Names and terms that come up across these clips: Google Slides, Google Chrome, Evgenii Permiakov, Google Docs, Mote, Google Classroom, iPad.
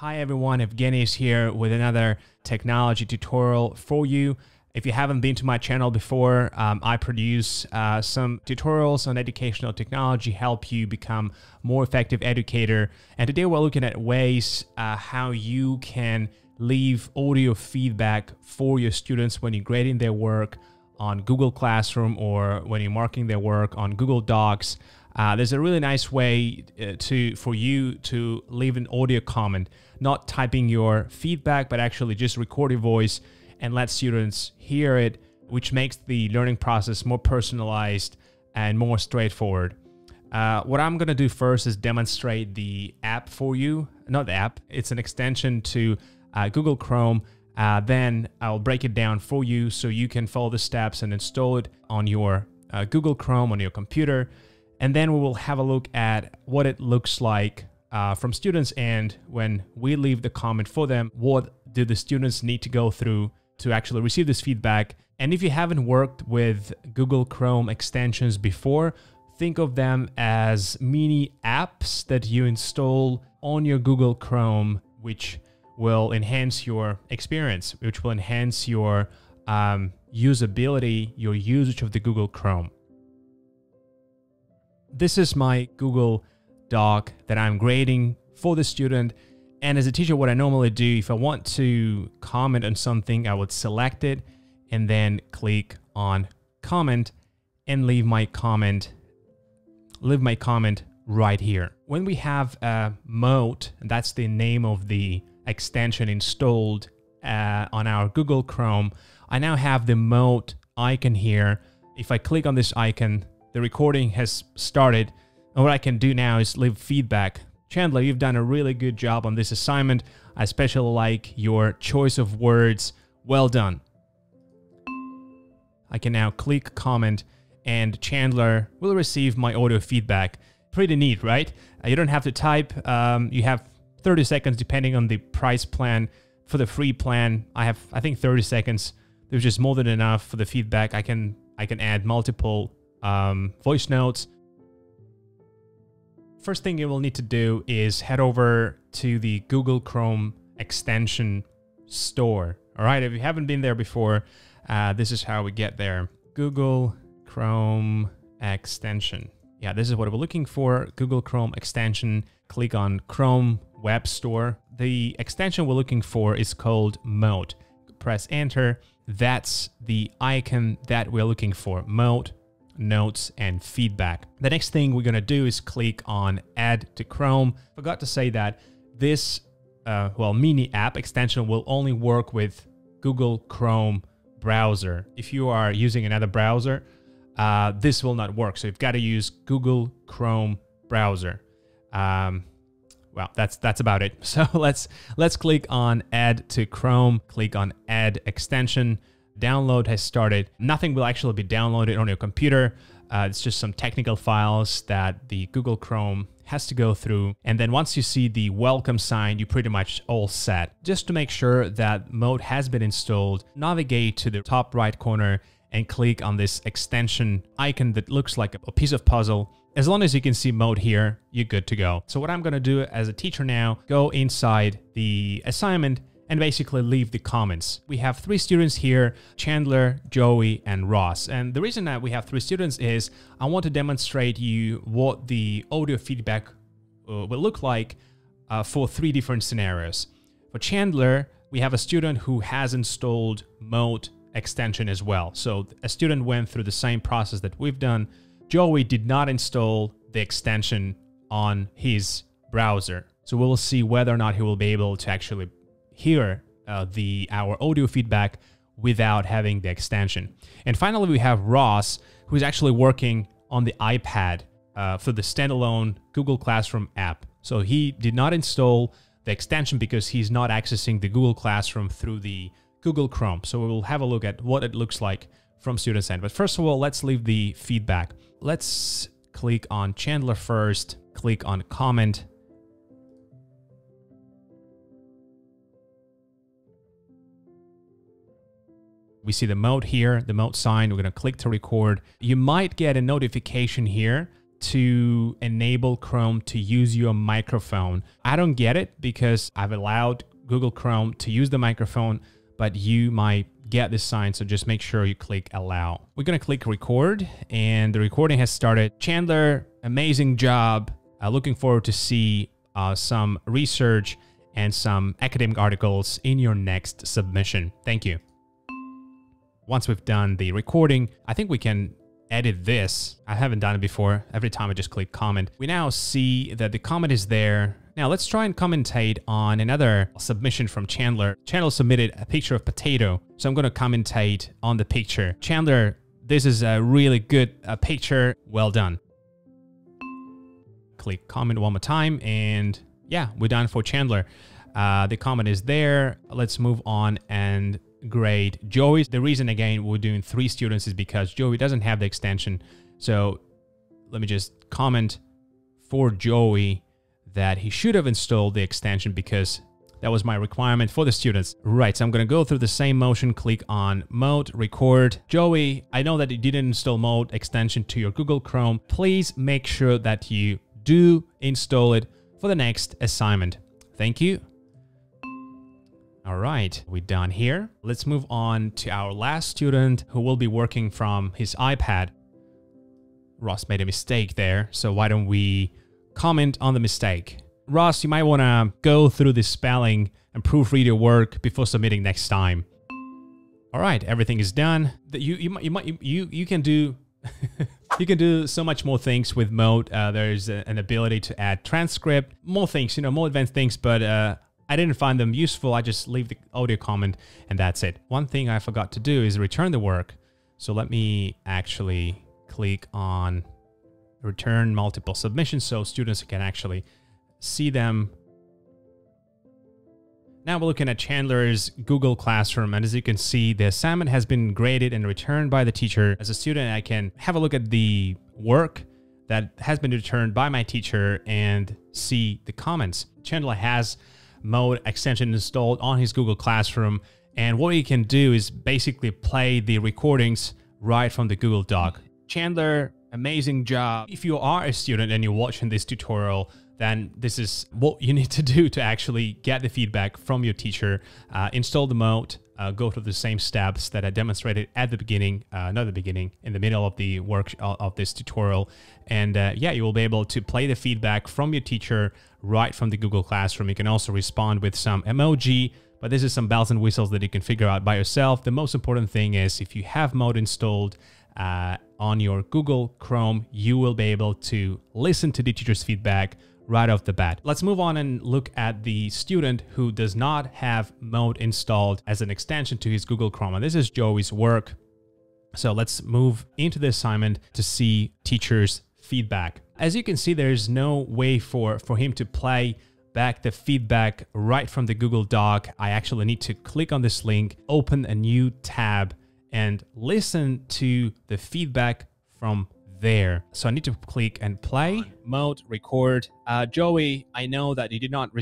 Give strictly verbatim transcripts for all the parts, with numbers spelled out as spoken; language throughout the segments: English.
Hi everyone, Evgeny is here with another technology tutorial for you. If you haven't been to my channel before, um, I produce uh, some tutorials on educational technology, help you become more effective educator. And today we're looking at ways uh, how you can leave audio feedback for your students when you're grading their work on Google Classroom or when you're marking their work on Google Docs. Uh, there's a really nice way uh, to for you to leave an audio comment, not typing your feedback, but actually just record your voice and let students hear it, which makes the learning process more personalized and more straightforward. Uh, what I'm going to do first is demonstrate the app for you. Not the app, it's an extension to uh, Google Chrome. Uh, then I'll break it down for you so you can follow the steps and install it on your uh, Google Chrome on your computer. And then we will have a look at what it looks like uh, from students' end when we leave the comment for them. What do the students need to go through to actually receive this feedback? And if you haven't worked with Google Chrome extensions before, think of them as mini apps that you install on your Google Chrome, which will enhance your experience, which will enhance your um, usability, your usage of the Google Chrome. This is my Google Doc that I'm grading for the student. And as a teacher, what I normally do, if I want to comment on something, I would select it and then click on comment and leave my comment, leave my comment right here. When we have uh, Mote, that's the name of the extension installed uh, on our Google Chrome, I now have the Mote icon here. If I click on this icon, the recording has started, and what I can do now is leave feedback. Chandler, you've done a really good job on this assignment. I especially like your choice of words. Well done. I can now click comment, and Chandler will receive my audio feedback. Pretty neat, right? You don't have to type. Um, you have thirty seconds depending on the price plan. For the free plan, I have, I think, thirty seconds. There's just more than enough for the feedback. I can, I can add multiple Um, voice notes. First thing you will need to do is head over to the Google Chrome extension store. All right, if you haven't been there before, uh, this is how we get there. Google Chrome extension. Yeah, this is what we're looking for. Google Chrome extension. Click on Chrome Web Store. The extension we're looking for is called Mote. Press enter. That's the icon that we're looking for. Mote, notes, and feedback. The next thing we're going to do is click on add to Chrome. Forgot to say that this uh, well mini app extension will only work with Google Chrome browser. If you are using another browser, uh, this will not work. So you've got to use Google Chrome browser. Um, well, that's that's about it. So let's let's click on add to Chrome. Click on add extension. Download has started. Nothing will actually be downloaded on your computer. Uh, it's just some technical files that the Google Chrome has to go through. And then once you see the welcome sign, you're pretty much all set. Just to make sure that Mote has been installed, navigate to the top right corner and click on this extension icon that looks like a piece of puzzle. As long as you can see Mote here, you're good to go. So what I'm going to do as a teacher now, go inside the assignment and basically leave the comments. We have three students here, Chandler, Joey, and Ross. And the reason that we have three students is I want to demonstrate you what the audio feedback uh, will look like uh, for three different scenarios. For Chandler, we have a student who has installed Mote extension as well. So a student went through the same process that we've done. Joey did not install the extension on his browser. So we'll see whether or not he will be able to actually here uh, the our audio feedback without having the extension. And finally, we have Ross, who's actually working on the iPad uh, for the standalone Google Classroom app. So he did not install the extension because he's not accessing the Google Classroom through the Google Chrome. So we will have a look at what it looks like from students' end. But first of all, let's leave the feedback. Let's click on Chandler first, click on comment. We see the Mote here, the Mote sign. We're going to click to record. You might get a notification here to enable Chrome to use your microphone. I don't get it because I've allowed Google Chrome to use the microphone, but you might get this sign. So just make sure you click allow. We're going to click record and the recording has started. Chandler, amazing job. Uh, looking forward to see uh, some research and some academic articles in your next submission. Thank you. Once we've done the recording, I think we can edit this. I haven't done it before. Every time I just click comment. We now see that the comment is there. Now let's try and commentate on another submission from Chandler. Chandler submitted a picture of potato. So I'm going to commentate on the picture. Chandler, this is a really good uh, picture. Well done. Click comment one more time. And yeah, we're done for Chandler. Uh, the comment is there. Let's move on and grade Joey. The reason again we're doing three students is because Joey doesn't have the extension. So let me just comment for Joey that he should have installed the extension because that was my requirement for the students. Right, so I'm going to go through the same motion, click on Mote, record. Joey, I know that you didn't install Mote extension to your Google Chrome. Please make sure that you do install it for the next assignment. Thank you. All right, we're done here. Let's move on to our last student who will be working from his iPad. Ross made a mistake there, so why don't we comment on the mistake? Ross, you might want to go through the spelling and proofread your work before submitting next time. All right, everything is done. You you you might you you can do. You can do so much more things with Mote. Uh, there's a, an ability to add transcript, more things, you know, more advanced things, but uh, I didn't find them useful. I just leave the audio comment and that's it. One thing I forgot to do is return the work. So let me actually click on return multiple submissions so students can actually see them. Now we're looking at Chandler's Google Classroom, and as you can see, the assignment has been graded and returned by the teacher. As a student, I can have a look at the work that has been returned by my teacher and see the comments. Chandler has Mote extension installed on his Google Classroom, and what you can do is basically play the recordings right from the Google Doc. Chandler, amazing job. If you are a student and you're watching this tutorial, then this is what you need to do to actually get the feedback from your teacher. Uh, install the Mote, uh, go through the same steps that I demonstrated at the beginning, uh, not the beginning, in the middle of the work of this tutorial. And uh, yeah, you will be able to play the feedback from your teacher right from the Google Classroom. You can also respond with some emoji, but this is some bells and whistles that you can figure out by yourself. The most important thing is if you have Mote installed, uh, on your Google Chrome, you will be able to listen to the teacher's feedback right off the bat. Let's move on and look at the student who does not have Mote installed as an extension to his Google Chrome. And this is Joey's work. So let's move into the assignment to see teacher's feedback. As you can see, there's no way for, for him to play back the feedback right from the Google Doc. I actually need to click on this link, open a new tab, and listen to the feedback from there. So I need to click and play, Mote, record. Uh, Joey, I know that you did not...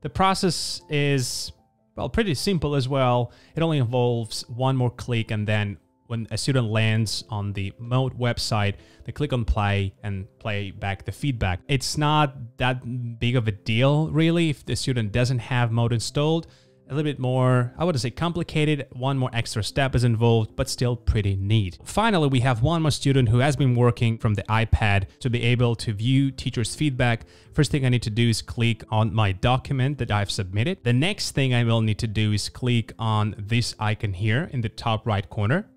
The process is, well, pretty simple as well. It only involves one more click, and then when a student lands on the Mote website, they click on play and play back the feedback. It's not that big of a deal, really, if the student doesn't have Mote installed. A little bit more, I would say, complicated. One more extra step is involved, but still pretty neat. Finally, we have one more student who has been working from the iPad to be able to view teacher's feedback. First thing I need to do is click on my document that I've submitted. The next thing I will need to do is click on this icon here in the top right corner.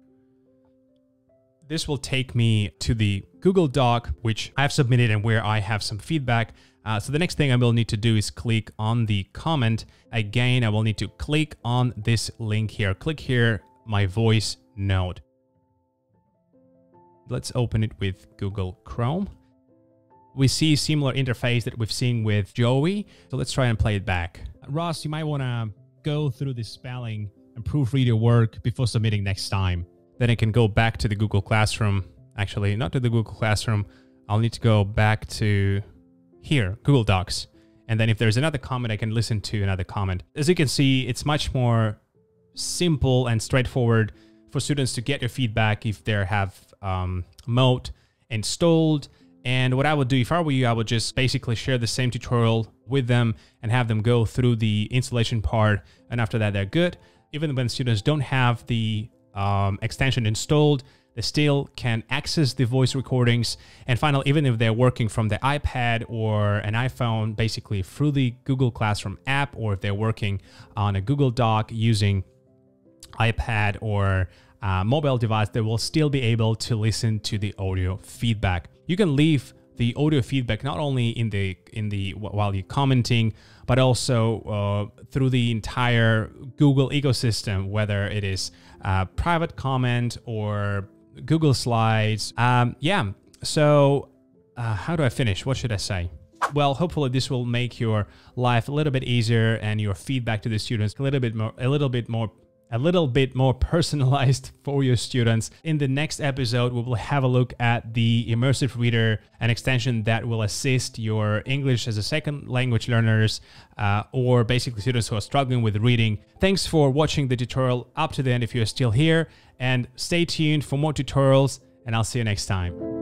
This will take me to the Google Doc, which I've submitted and where I have some feedback. Uh, so the next thing I will need to do is click on the comment. Again, I will need to click on this link here. Click here, my voice note. Let's open it with Google Chrome. We see a similar interface that we've seen with Joey. So let's try and play it back. Ross, you might want to go through the spelling and proofread your work before submitting next time. Then I can go back to the Google Classroom. Actually, not to the Google Classroom. I'll need to go back to... here, Google Docs. And then if there's another comment, I can listen to another comment. As you can see, it's much more simple and straightforward for students to get your feedback if they have um, Mote installed And what I would do if I were you, I would just basically share the same tutorial with them and have them go through the installation part. And after that, they're good. Even when students don't have the um, extension installed, they still can access the voice recordings. And finally, even if they're working from the iPad or an iPhone, basically through the Google Classroom app, or if they're working on a Google Doc using iPad or a mobile device, they will still be able to listen to the audio feedback. You can leave the audio feedback not only in the in the while you're commenting, but also uh, through the entire Google ecosystem, whether it is uh, private comment or Google Slides. Um, yeah, so uh, how do I finish? What should I say? Well, hopefully this will make your life a little bit easier and your feedback to the students a little bit more, a little bit more, a little bit more personalized for your students. In the next episode, we will have a look at the Immersive Reader, an extension that will assist your English as a second language learners uh, or basically students who are struggling with reading. Thanks for watching the tutorial up to the end if you're still here, and stay tuned for more tutorials, and I'll see you next time.